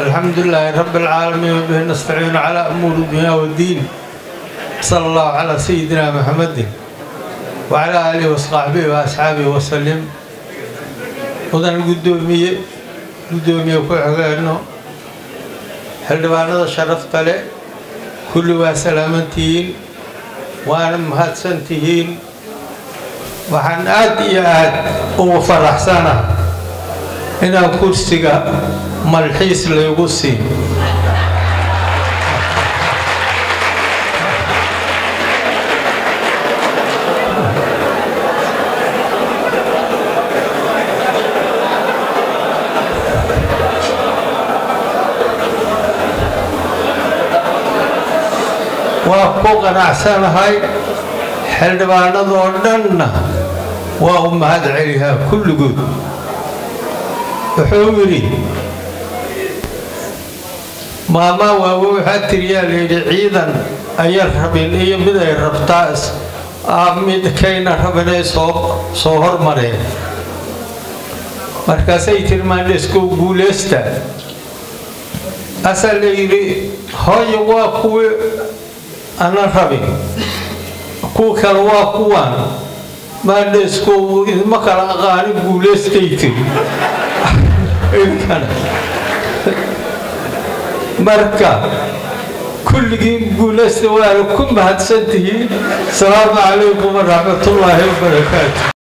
الحمد لله رب العالمين وبه نستعين على أمور الدنيا والدين. صلى الله على سيدنا محمد وعلى آله وصحبه وأصحابه وسلم. ودن القدومية وكوحقانو حلوانة شرفت له كلها سلامتين وأنا مهاتسنتين وحن آتي آت وفرح سنة هنا كرسيك ملحيس ليقصي وأقوى نعسان هاي حلبان ضرنا وهم هذا عليها كل جود حوري ماما وهو حتى ريال عيدا أيرحب إليه بدأ الربطاس أمد كينا ربنا صهر مرة مركزيت المانسكو بولستا أصل إلي هاي واقوى أنا ربي كوكا واقوان مانسكو إذ مكر أغاني بولستيتي مركا كل جيم بولست وعلى كم هتسنتي. السلام عليكم ورحمة الله وبركاته.